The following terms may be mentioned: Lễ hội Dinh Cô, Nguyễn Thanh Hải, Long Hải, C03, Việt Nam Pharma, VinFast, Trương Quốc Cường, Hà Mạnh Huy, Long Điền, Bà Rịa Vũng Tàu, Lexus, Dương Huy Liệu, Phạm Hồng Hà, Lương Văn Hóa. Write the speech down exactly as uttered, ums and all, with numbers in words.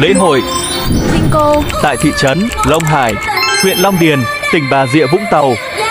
Lễ hội Dinh Cô tại thị trấn Long Hải, huyện Long Điền, tỉnh Bà Rịa Vũng Tàu.